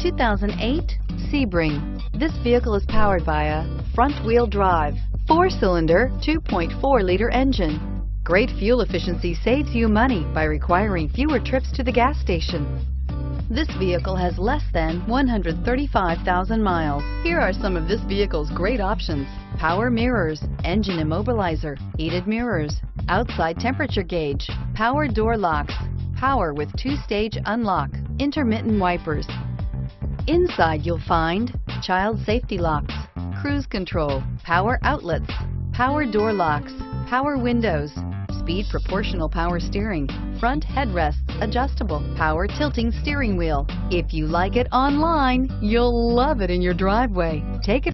2008 Sebring. This vehicle is powered by a front-wheel drive, 4-cylinder, 2.4-liter engine. Great fuel efficiency saves you money by requiring fewer trips to the gas station. This vehicle has less than 135,000 miles. Here are some of this vehicle's great options: power mirrors, engine immobilizer, heated mirrors, outside temperature gauge, power door locks, power with 2-stage unlock, intermittent wipers. Inside you'll find child safety locks, cruise control, power outlets, power door locks, power windows, speed proportional power steering, front headrests adjustable, power tilting steering wheel. If you like it online, you'll love it in your driveway. Take it